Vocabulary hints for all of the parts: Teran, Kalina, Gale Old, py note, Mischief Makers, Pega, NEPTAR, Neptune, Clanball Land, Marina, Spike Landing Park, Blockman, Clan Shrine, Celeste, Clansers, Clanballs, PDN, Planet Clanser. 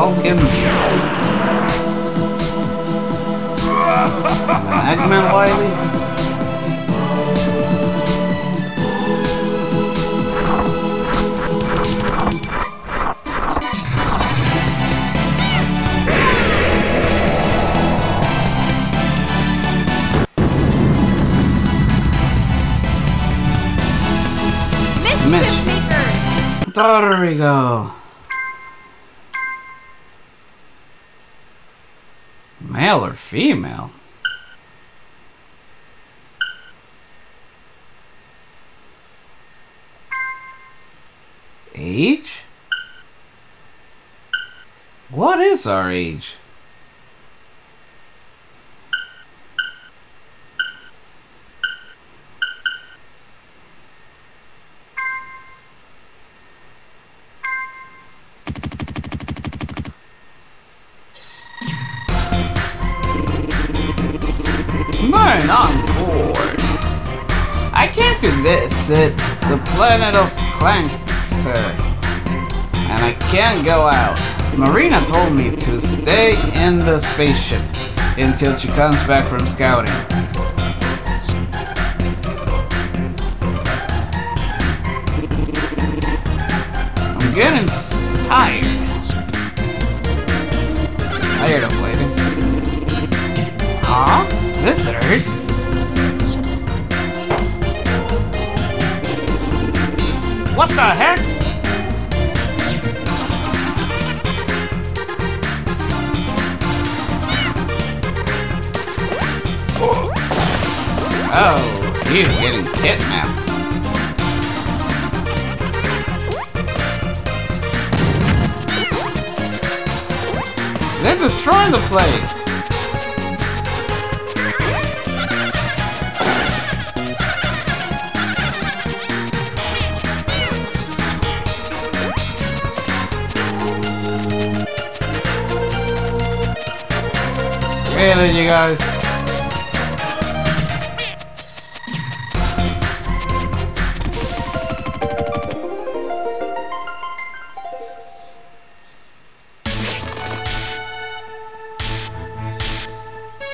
all can Eggman Wiley. Mischief Maker. There we go. Male or female? Age? What is our age? Mine on board. I can't do this at the Planet of Clanser. And I can't go out. Marina told me to stay in the spaceship until she comes back from scouting. I'm getting tired. Tired of waiting. Huh? Visitors? What the heck? Oh, he's getting kidnapped. They're destroying the place. Hey then, you guys.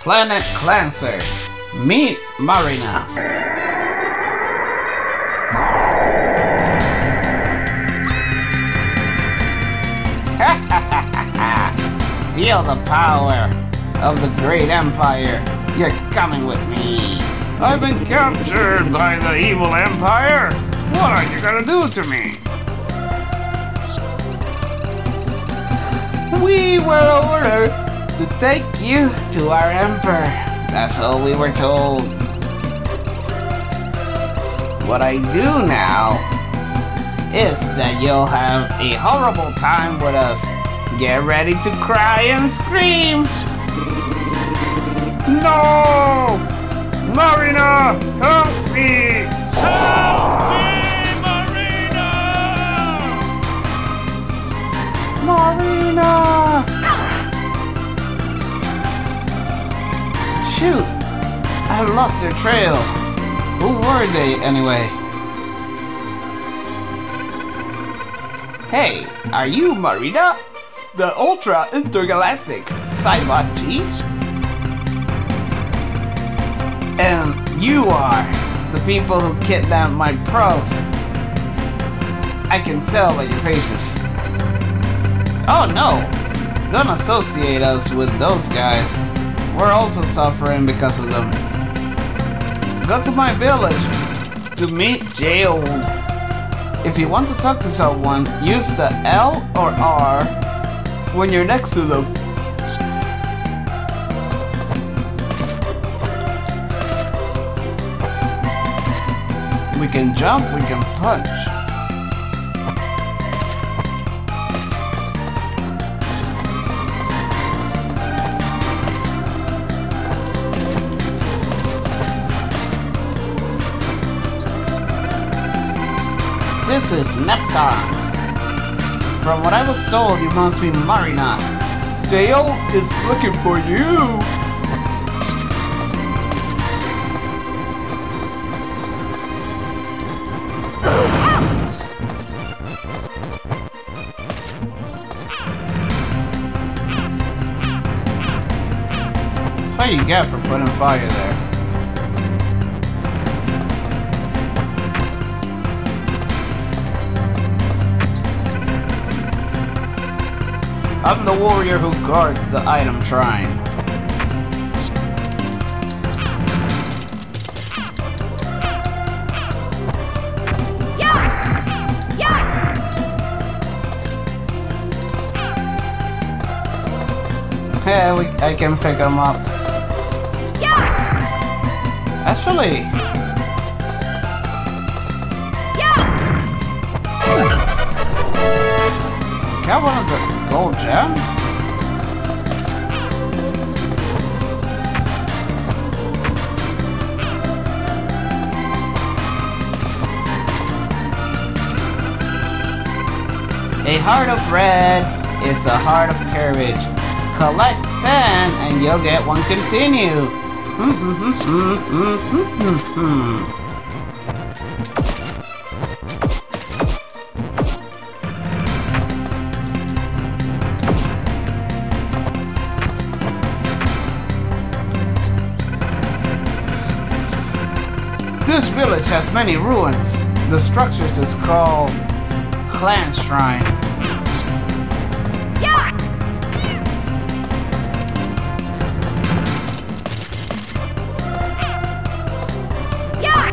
Planet Clanser. Meet Marina. Feel the power of the Great Empire. You're coming with me. I've been captured by the evil Empire. What are you gonna do to me? We were ordered to take you to our Emperor. That's all we were told. What I do now is that you'll have a horrible time with us. Get ready to cry and scream. No! Marina! Help me! Help me, Marina! Marina! Shoot! I lost their trail! Who were they, anyway? Hey, are you Marina? The Ultra Intergalactic Cyber G? And you are the people who kidnapped my prof. I can tell by your faces. Oh no! Don't associate us with those guys. We're also suffering because of them. Go to my village to meet Gale Old. If you want to talk to someone, use the L or R when you're next to them. We can jump, we can punch. This is NEPTAR. From what I was told, you must be Marina. Gale is looking for you. what you get for putting fire there. I'm the warrior who guards the item shrine. Yeah! Yeah! Yeah, I can pick him up. Yeah! Actually... Yeah! Got one of the... gold gems? A heart of red is a heart of courage. Collect 10 and you'll get one continue. This village has many ruins. The structures is called Clan Shrine. Yeah. Yeah.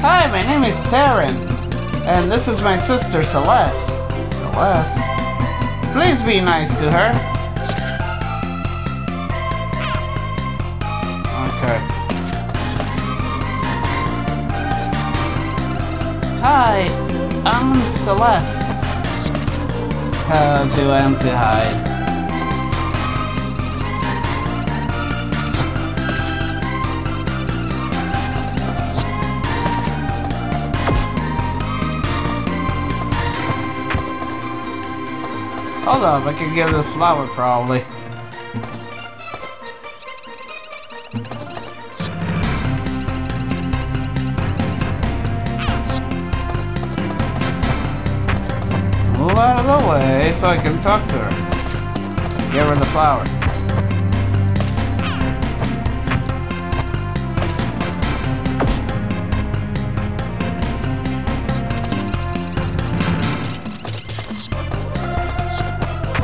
Hi, my name is Teran, and this is my sister Celeste. Celeste, please be nice to her. Hi, I'm Celeste. How do I empty hide? Hold up, I can give this flower probably. Out of the way so I can talk to her. Give her the flower.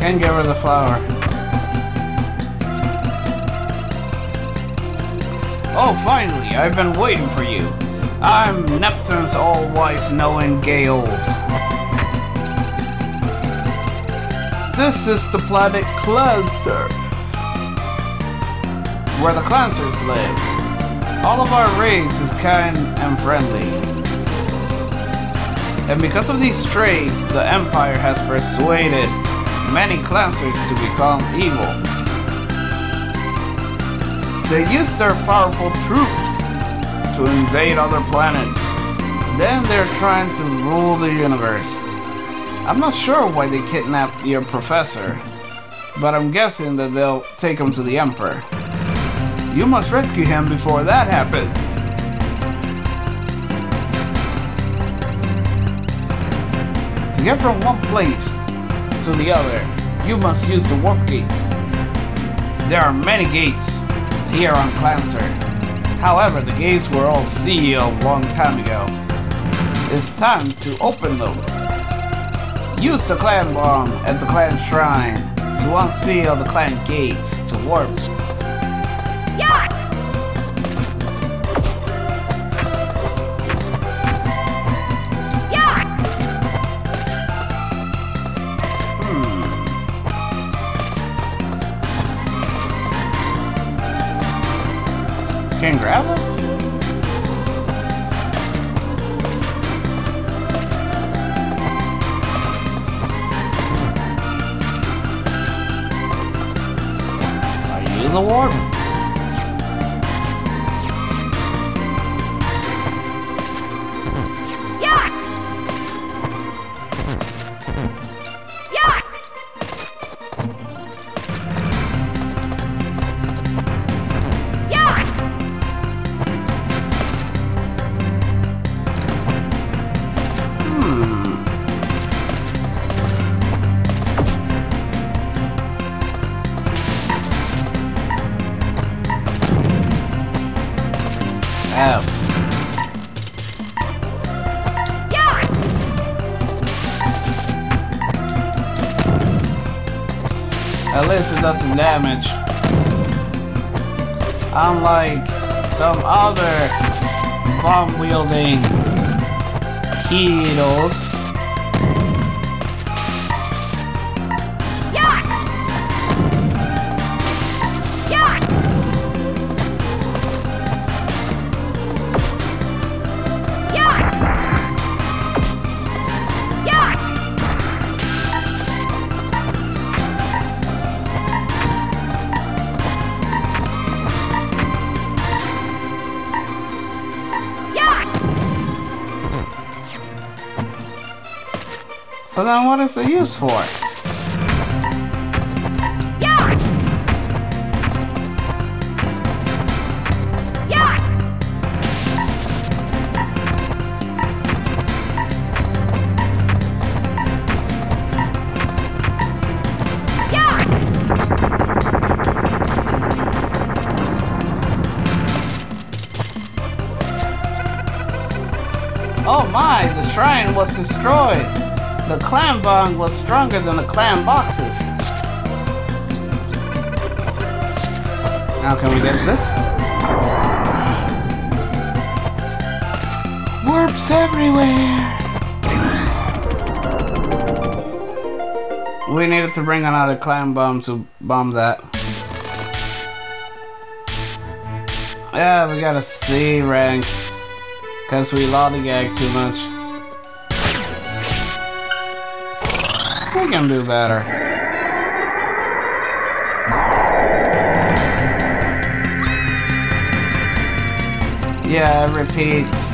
Can give her the flower. Oh, finally! I've been waiting for you. I'm Neptune's all-wise knowing Gale Old. This is the Planet Clanser, where the Clansers live. All of our race is kind and friendly. And because of these traits, the Empire has persuaded many Clansers to become evil. They use their powerful troops to invade other planets. Then they're trying to rule the universe. I'm not sure why they kidnapped your professor, but I'm guessing that they'll take him to the Emperor. You must rescue him before that happens. To get from one place to the other, you must use the warp gates. There are many gates here on Clanser. However, the gates were all sealed a long time ago. It's time to open them. Use the clan bomb at the clan shrine to unseal the clan gates to warp. Yeah! Yeah! Hmm. Can you grab us? The warden. Yeah. Yeah. Yeah. Hmm. have. Yeah. At least it does some damage. Unlike some other bomb-wielding heroes. So then what is it used for? Yeah. Yeah. Yeah. Oh my, the shrine was destroyed. The clan bond was stronger than the clan boxes. Now can we get this? Warps everywhere! We needed to bring another clan bomb to bomb that. Yeah, we got a C rank. Cause we lollygag too much. We can do better. Yeah, it repeats.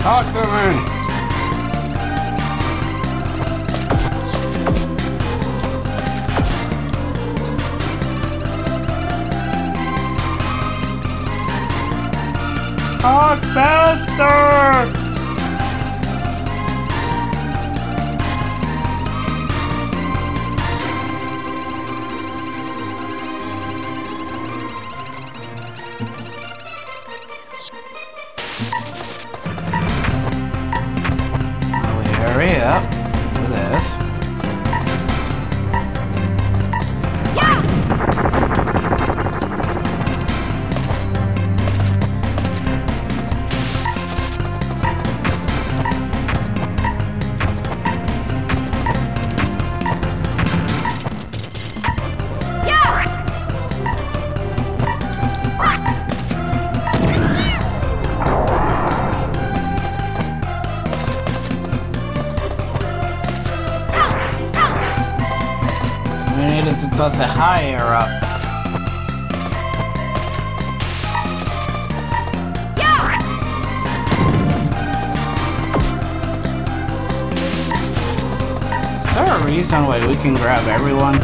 Talk to me! Talk faster! That's a higher up. Yeah. Is there a reason why we can grab everyone?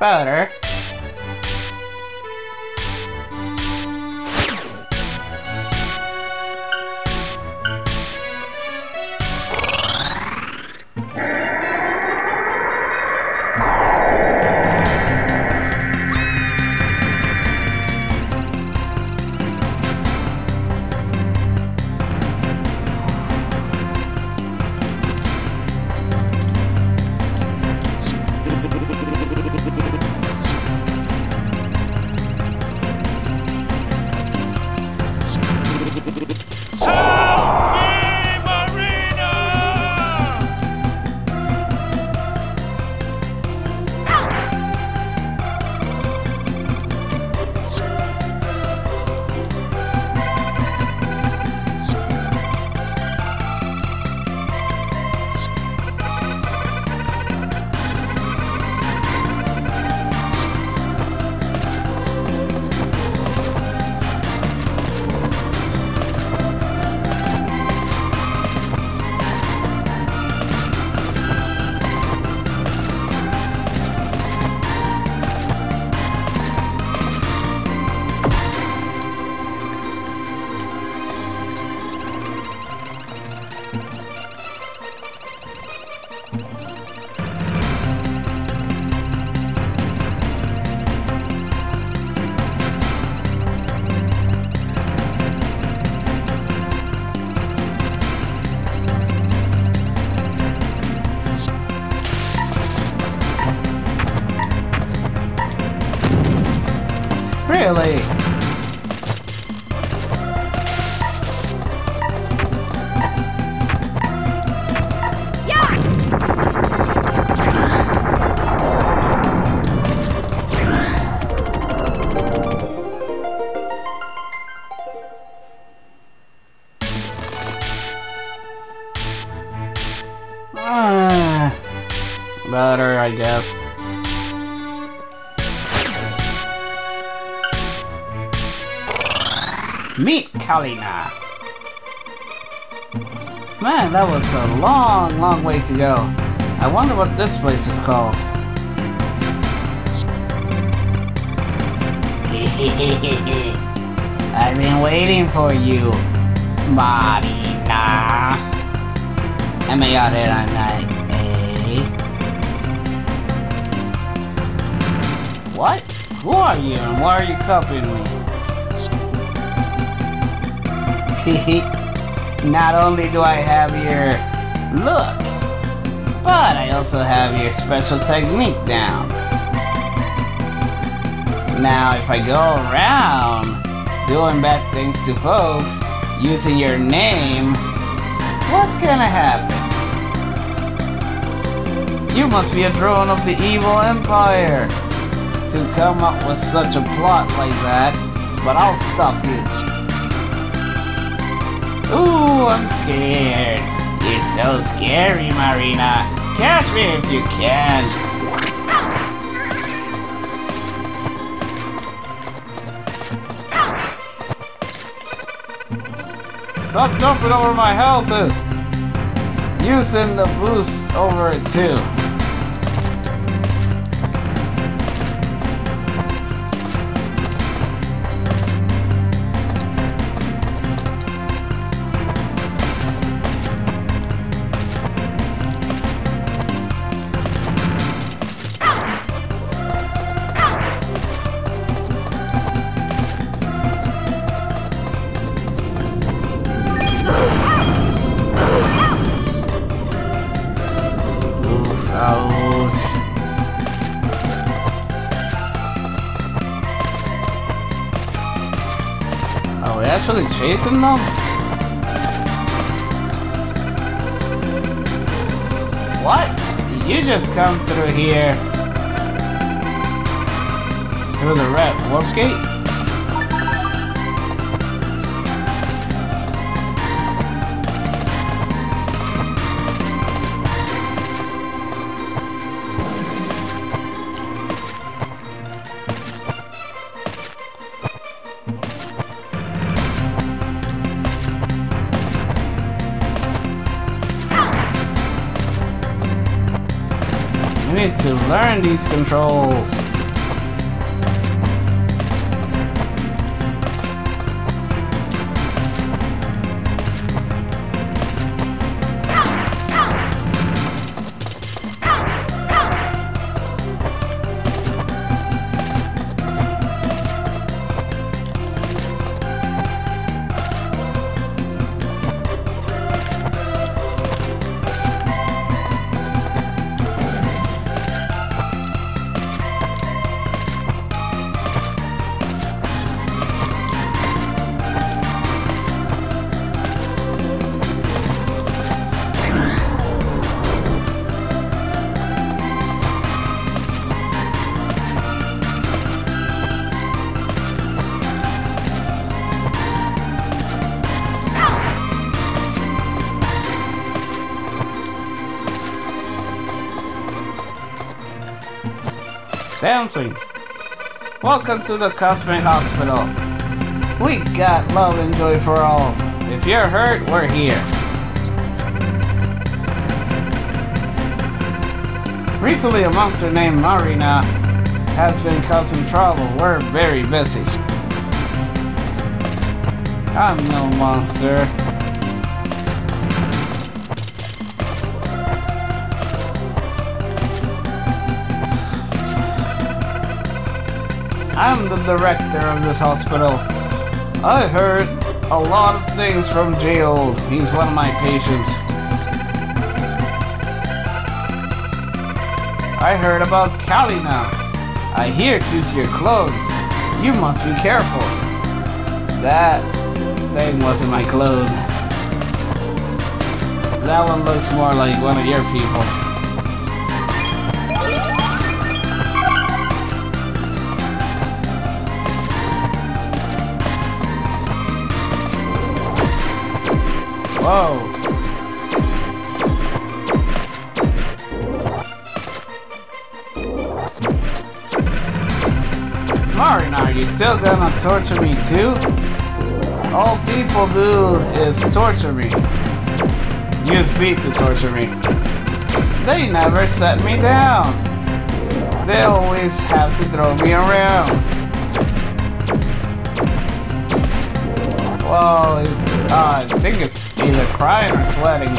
Better. Kalina. Man, that was a long way to go. I wonder what this place is called. I've been waiting for you, Marina. And I got it on night, eh? What? Who are you and why are you copying me? Not only do I have your look, but I also have your special technique down. Now if I go around doing bad things to folks using your name, what's gonna happen? You must be a drone of the evil empire to come up with such a plot like that, but I'll stop you. Ooh, I'm scared. You're so scary, Marina. Catch me if you can. Stop jumping over my houses. Using the boost over it too. Chasing them? What? You just come through here. Through the red warp gate? To learn these controls. Dancing. Welcome to the Cosmic Hospital. We got love and joy for all. If you're hurt, we're here. Recently, a monster named Marina has been causing trouble. We're very busy. I'm no monster. I'm the director of this hospital. I heard a lot of things from Gale Old. He's one of my patients. I heard about Kalina. I hear she's your clone. You must be careful. That thing wasn't my clone. That one looks more like one of your people. Whoa. Marina, are you still gonna torture me too? All people do is torture me. Use me to torture me. They never set me down. They always have to throw me around. Well, it's I think it's either crying or sweating.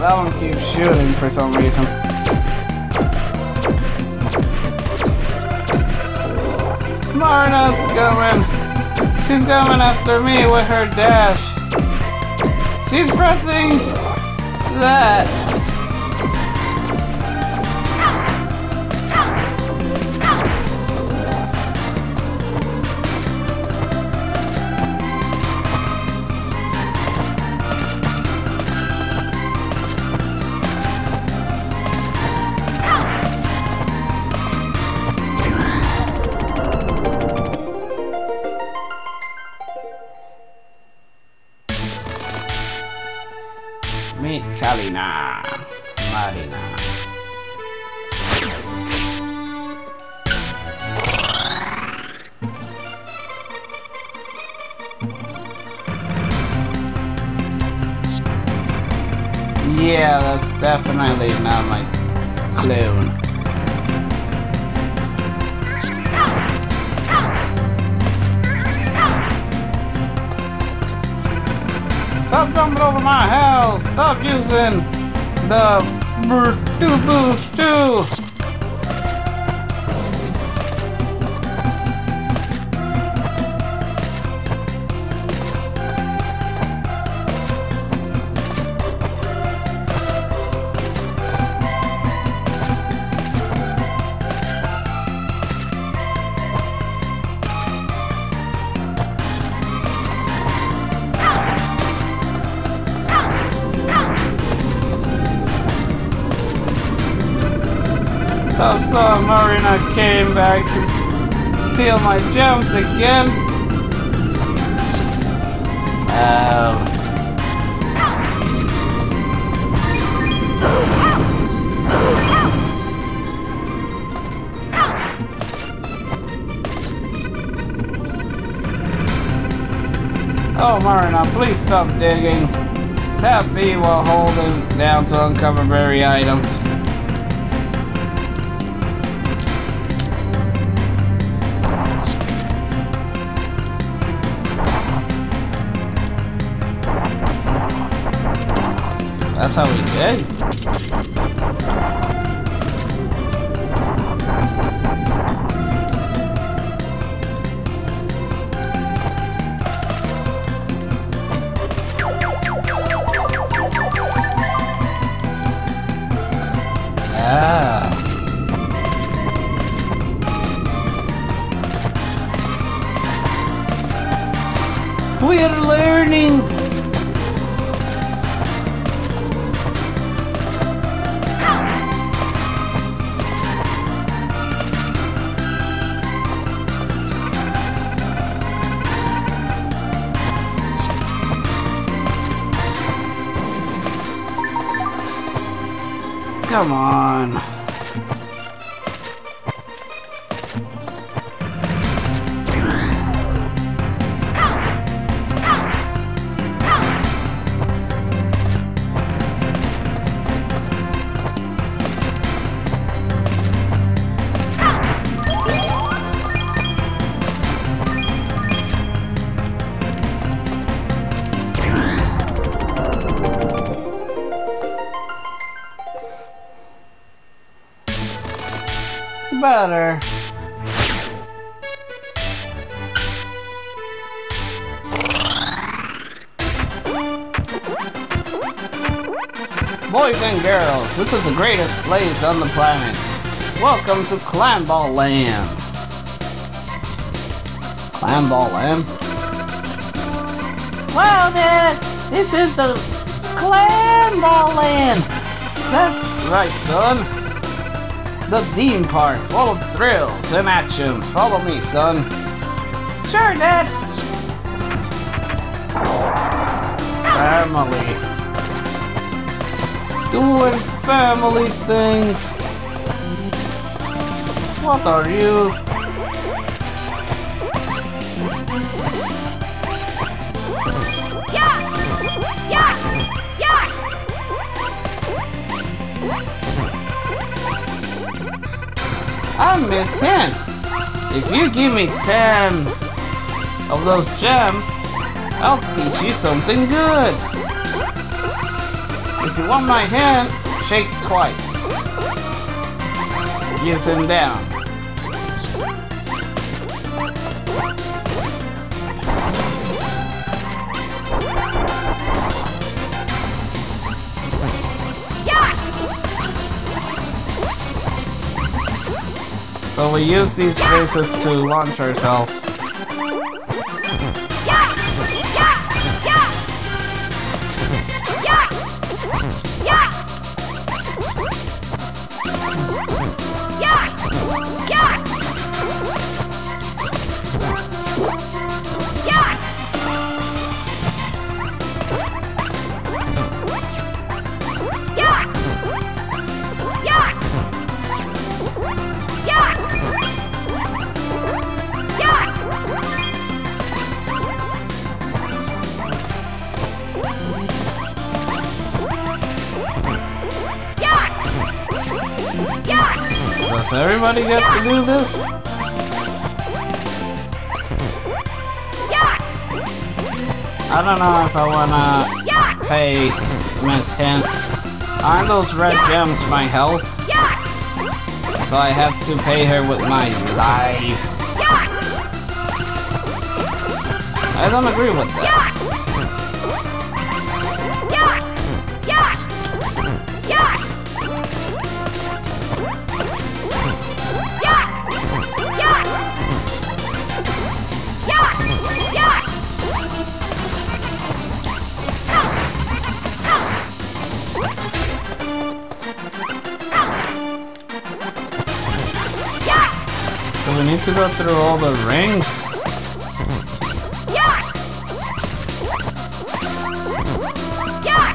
That one keeps shooting for some reason. Marina's coming. She's coming after me with her dash. She's pressing that. Kalina, Marina. Yeah, that's definitely not my clone. Stop jumping over my house! Stop using the boost too! So Marina came back to steal my gems again. Oh Marina, please stop digging. Tap B while holding down to uncover buried items. That's how we did. Ah. We are learning. Come on. better. Boys and girls, this is the greatest place on the planet. Welcome to Clanball Land. Clanball Land? Well then, this is the Clanball Land. That's right, son. The theme park full of thrills and actions. Follow me, son. Sure, Dad. Family. Doing family things. What are you? Yeah! Yeah! Yeah! I miss him. If you give me 10 of those gems, I'll teach you something good. If you want my hand, shake twice. Yes and down. Yeah! So we use these faces to launch ourselves. Does everybody get to do this? I don't know if I wanna pay Miss Hint. Aren't those red gems my health? So I have to pay her with my life. I don't agree with that. We need to go through all the rings. Yeah. Yeah.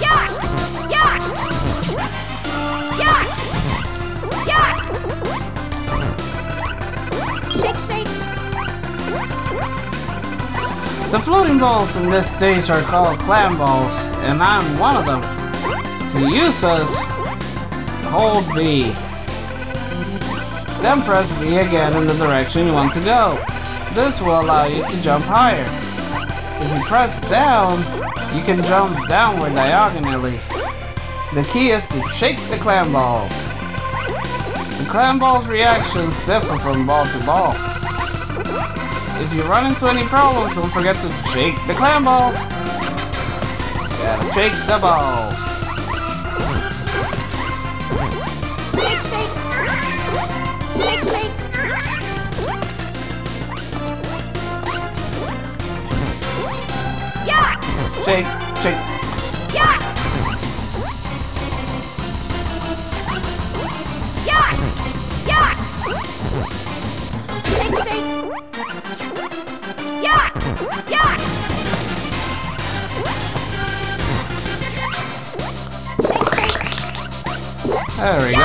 Yeah. Yeah. Yeah. Yeah. Shake, shake. The floating balls in this stage are called Clanballs, and I'm one of them. To use us, hold B. Then press B again in the direction you want to go. This will allow you to jump higher. If you press down, you can jump downward diagonally. The key is to shake the Clanballs. The Clanballs' reactions differ from ball to ball. If you run into any problems, don't forget to shake the Clanballs. Gotta shake the balls. Shake, shake. Yeah. Yeah. Yeah. Shake, shake. Yeah. Yeah. Shake, shake. There we go.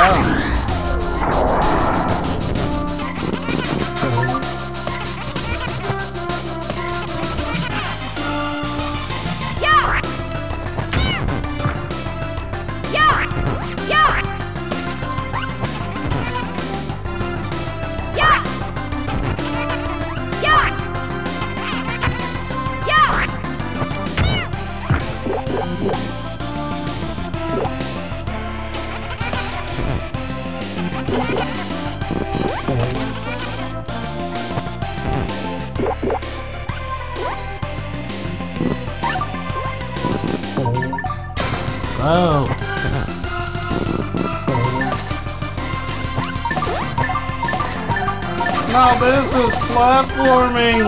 Oh. No, this is platforming.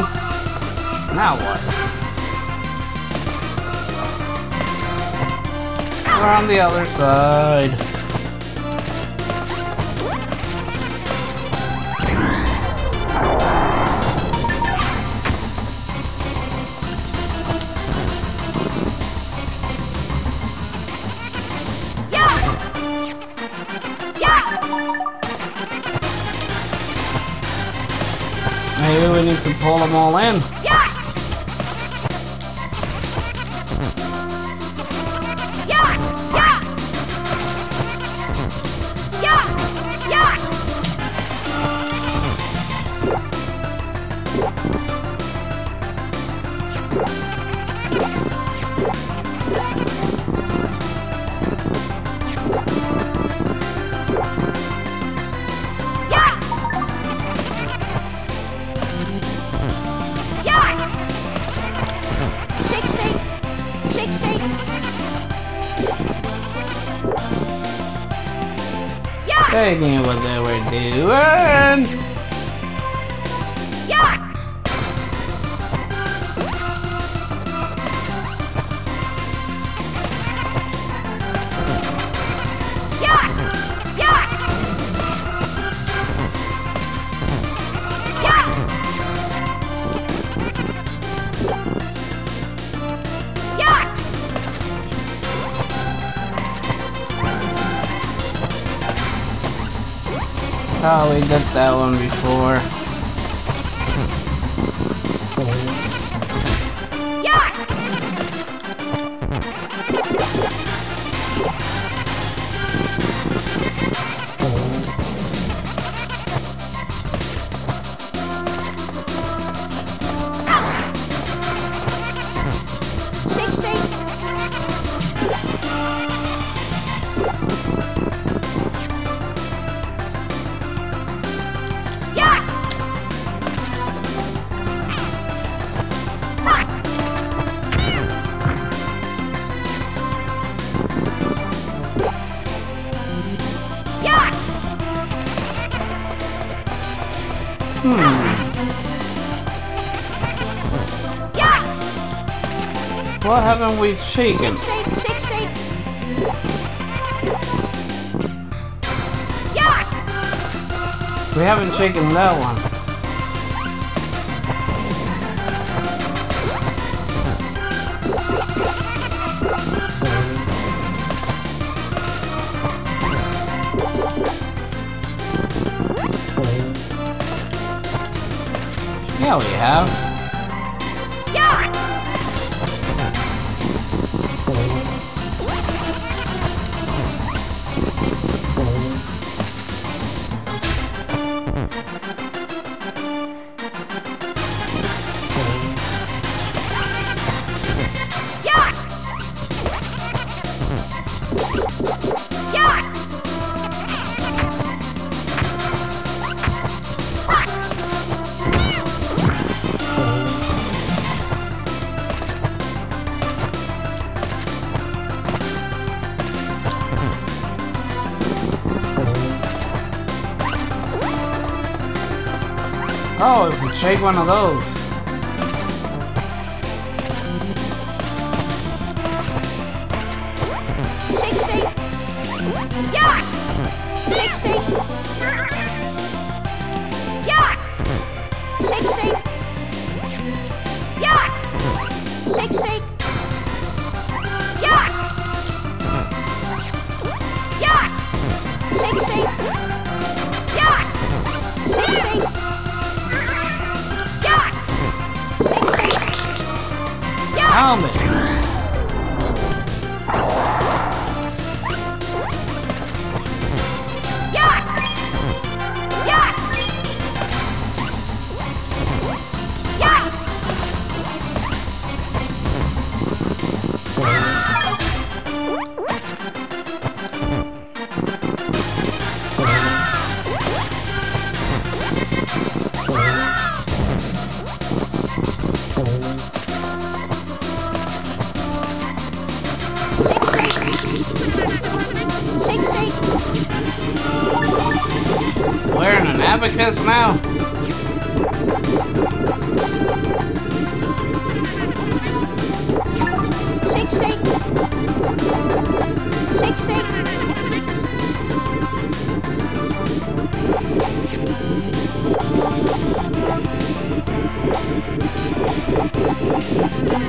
Now what? We're on the other side. Maybe we need to pull them all in. Yeah. Yeah. Yeah. Yeah. They knew what they were doing! Yeah! Yeah! Yeah! Yeah! Yeah! Oh, we did that one before. Yeah. Shake, shake. What haven't we shaken? Shake, shake, shake, shake. Yeah. We haven't shaken that one. Yeah, we have. Yeah. Yeah. Yeah. Oh, if we shake one of those. Shake, shake. Yeah! Shake, shake. Yeah! Shake, shake. Yeah! Shake, shake. Yeah! Yeah! Shake, shake. Yeah! Shake, shake. Helmet. Yeah. Yeah. Yeah. abacus now. Shake, shake. Shake, shake. Shake, shake. There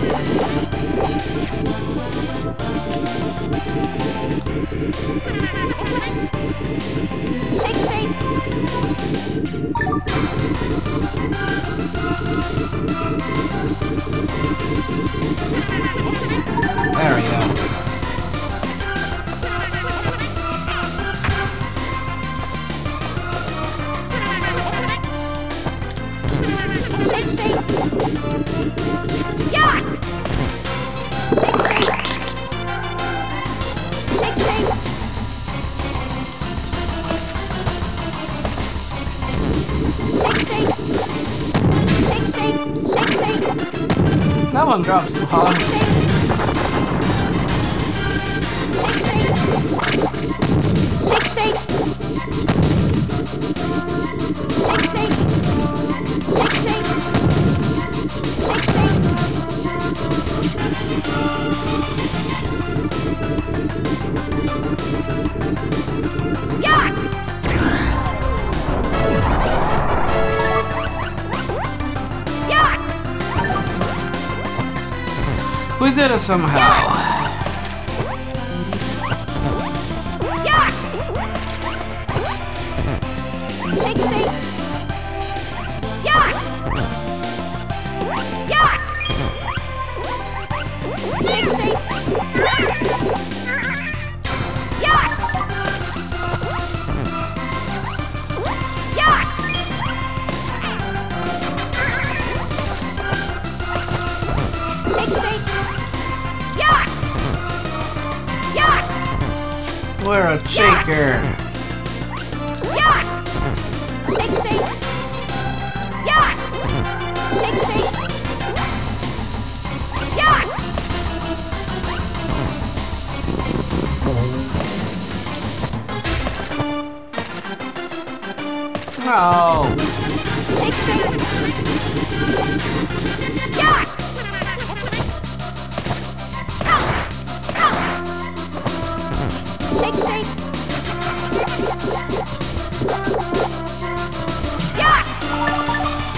we go. Shake, shake. Yeah. Shake, shake. Shake, shake. Shake, shake. Shake, shake. Shake, shake. That one drops too hard. Shake, shake. Shake, shake. Shake, shake. We did it somehow. Yeah. Shake, shake. Yeah. Yeah. Shake, shake. Yeah. Yeah. We're a shaker. Yeah. Shake, shake. Yeah. Shake, shake. Yeah. No. Shake, shake. Yeah. Shake, shake. Yeah. Yeah. Yeah. Shake, shake. Yeah.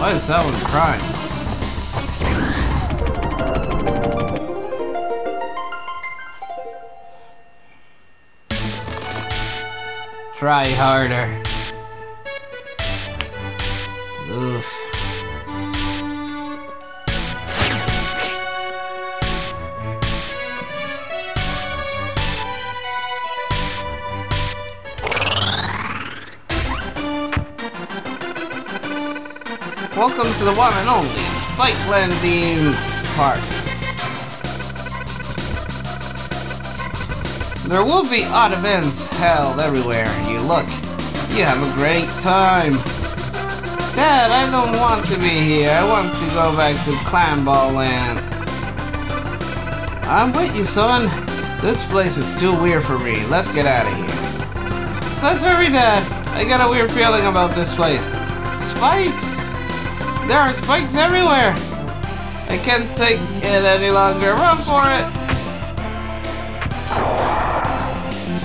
Why is that one crying? Try harder. Oof. Welcome to the one and only Spike Landing Park. There will be odd events held everywhere you look. You have a great time. Dad, I don't want to be here. I want to go back to Clanball Land. I'm with you, son. This place is too weird for me. Let's get out of here. Let's hurry, Dad. I got a weird feeling about this place. Spikes! There are spikes everywhere! I can't take it any longer. Run for it!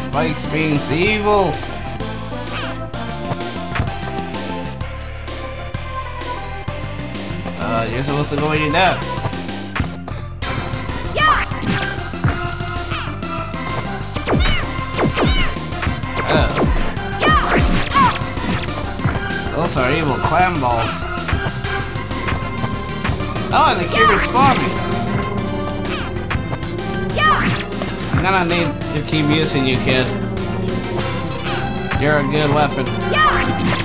Spikes means evil. You're supposed to go in now. Yeah. Oh. Yeah. Those are evil Clanballs. Oh, and they keep respawning. Yeah. You're gonna need to keep using you, kid. You're a good weapon. Yeah.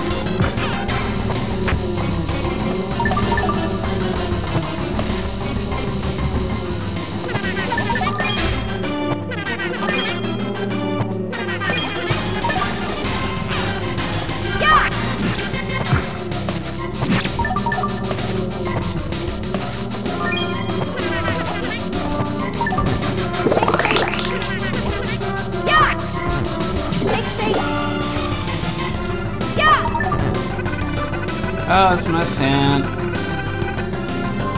Oh, it's my hand.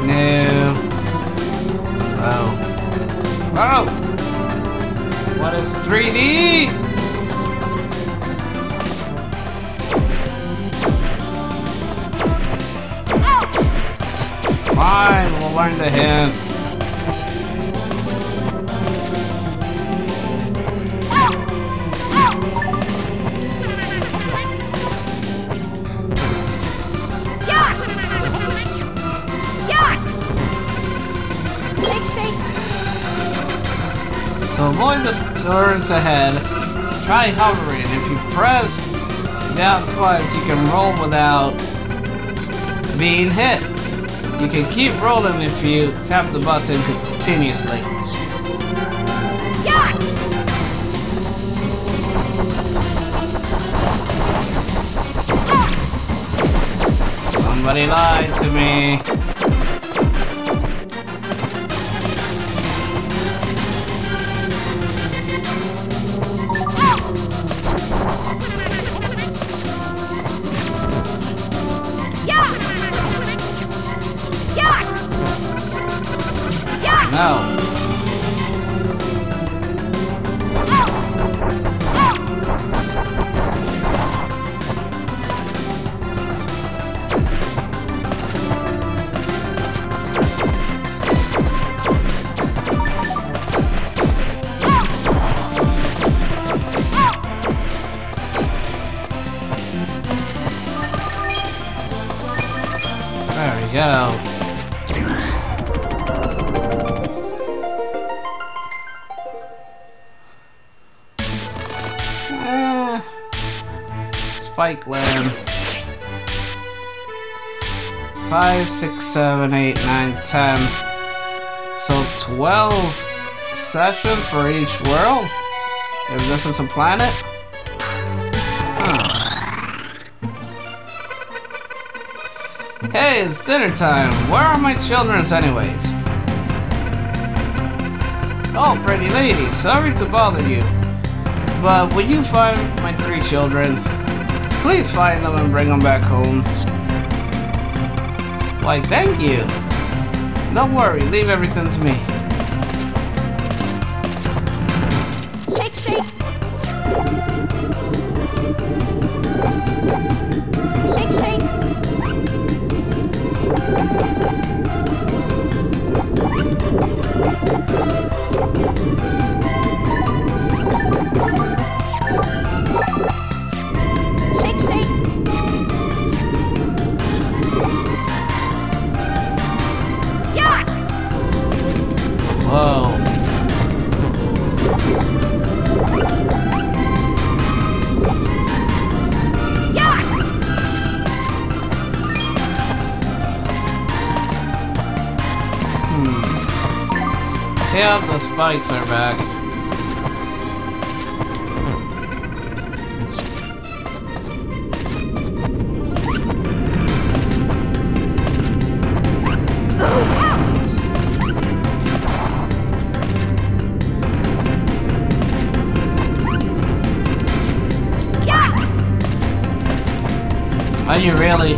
No. Oh. Oh! What is 3D? Oh. Fine, we'll learn the hand. So avoid the turns ahead, try hovering. If you press down twice, you can roll without being hit. You can keep rolling if you tap the button continuously. Yeah. Somebody lied to me. No. There we go. Spike Land. 5, 6, 7, 8, 9, 10. So 12 sessions for each world? If this is a planet? Huh. Hey, it's dinner time. Where are my children's anyways? Oh, pretty lady, sorry to bother you. But will you find my 3 children? Please find them and bring them back home. Why, thank you. Don't worry, leave everything to me. Shake, shake. Shake, shake. Whoa. Yeah. Hmm. Yeah, the spikes are back. Are you really?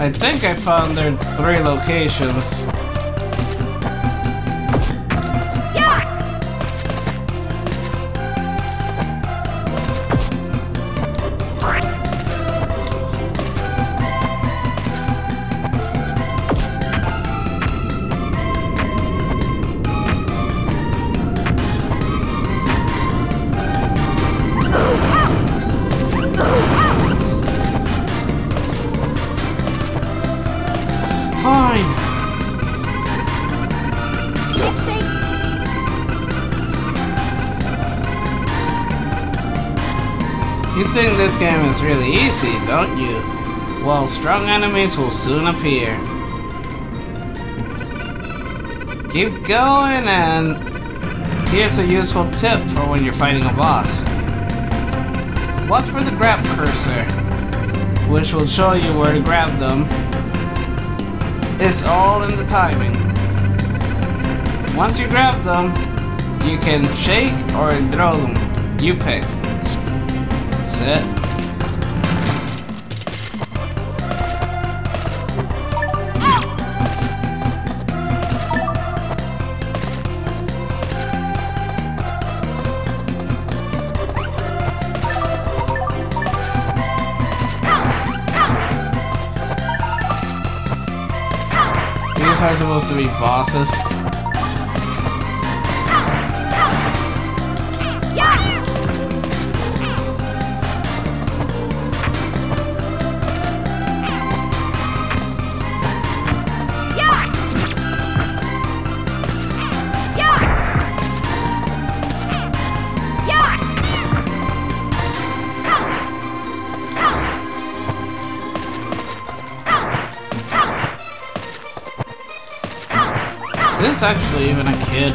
I think I found their 3 locations. Yeah. fine! You think this game is really easy, don't you? Well, strong enemies will soon appear. Keep going, and here's a useful tip for when you're fighting a boss. Watch for the grab cursor, which will show you where to grab them. It's all in the timing. Once you grab them, you can shake or throw them. You pick. That's it. Are supposed to be bosses. Is this actually even a kid?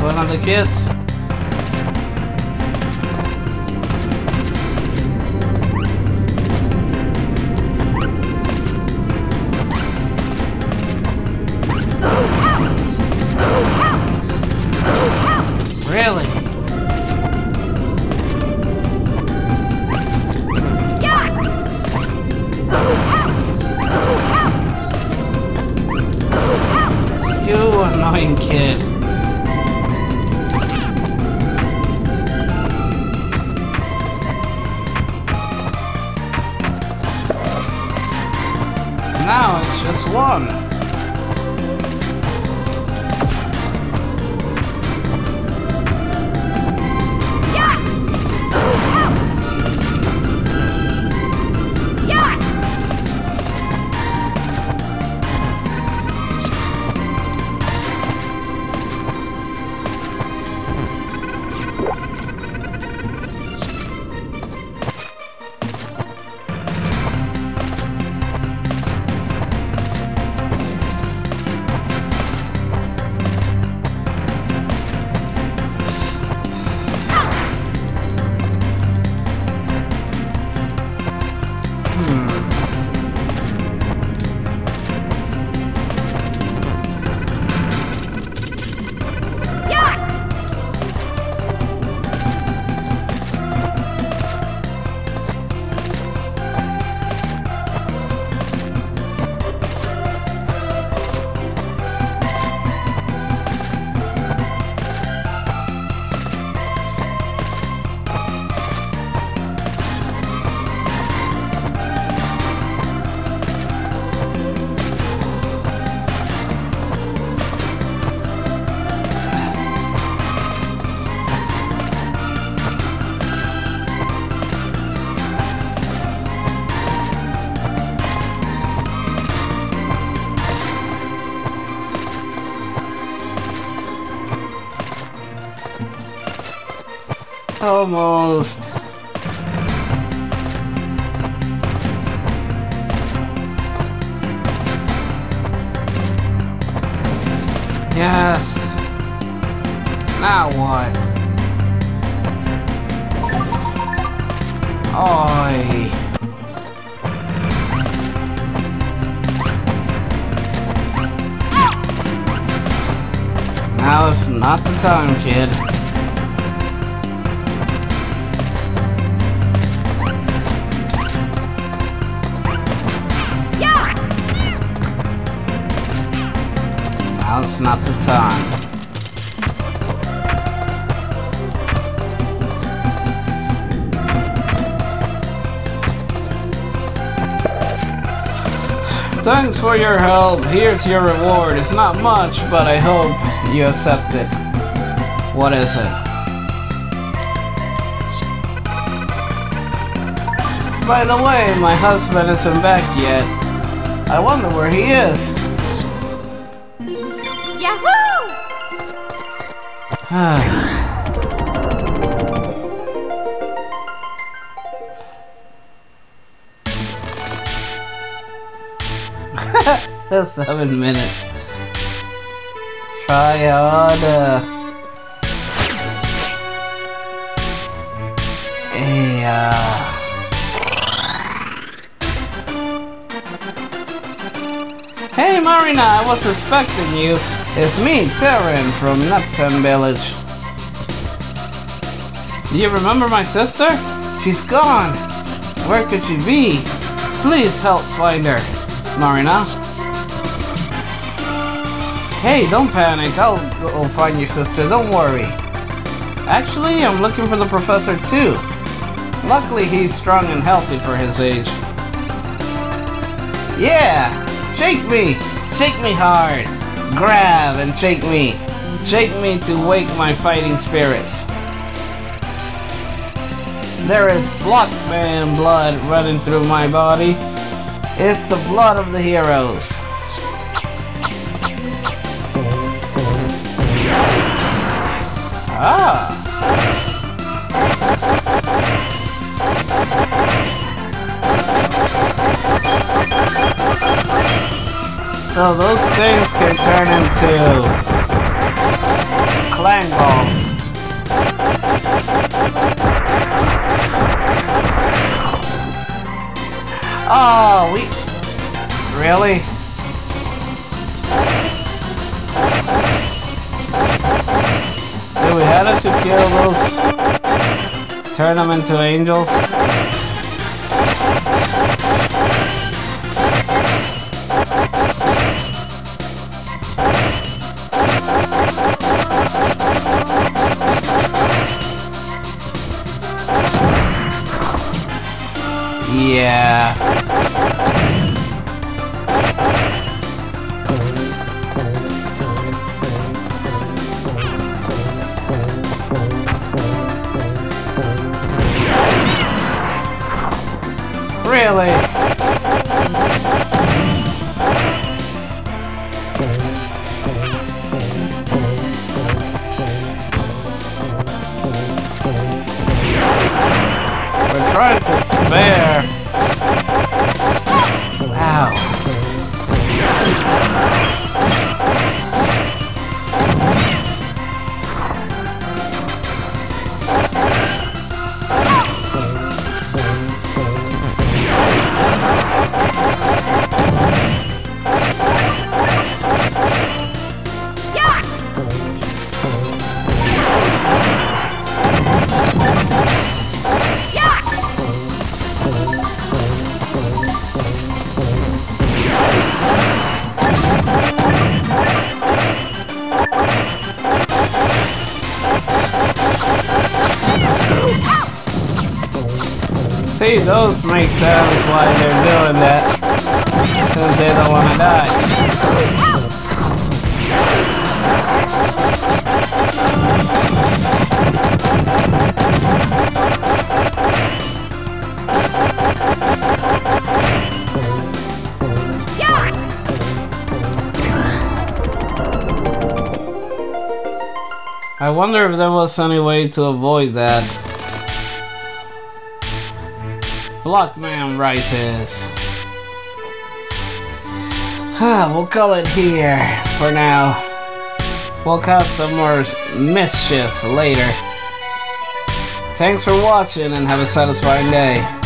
One of the kids. Now it's just one. Yeah. Oh, yeah. Almost. Yes. Now what? Oi. Now is not the time, kid. Yeah. Now is not the time. Thanks for your help. Here's your reward. It's not much, but I hope you accept it. What is it? By the way, my husband isn't back yet. I wonder where he is. Yahoo! 7 minutes. Try harder. Yeah. Hey Marina, I was suspecting you. It's me, Teran, from Neptune Village. Do you remember my sister? She's gone. Where could she be? Please help find her, Marina. Hey, don't panic, I'll find your sister, don't worry. Actually, I'm looking for the professor too. Luckily, he's strong and healthy for his age. Yeah! Shake me hard. Grab and shake me to wake my fighting spirits. There is Blockman blood running through my body. It's the blood of the heroes. Ah! So those things can turn into Clanballs. Oh, we really? We had to kill those, turn them into angels. Yeah. Really? We're trying to spare. Wow. See, those make sounds why they're doing that, because they don't want to die. Yeah. I wonder if there was any way to avoid that. Blockman rises. We'll call it here for now. We'll cause some more mischief later. Thanks for watching and have a satisfying day.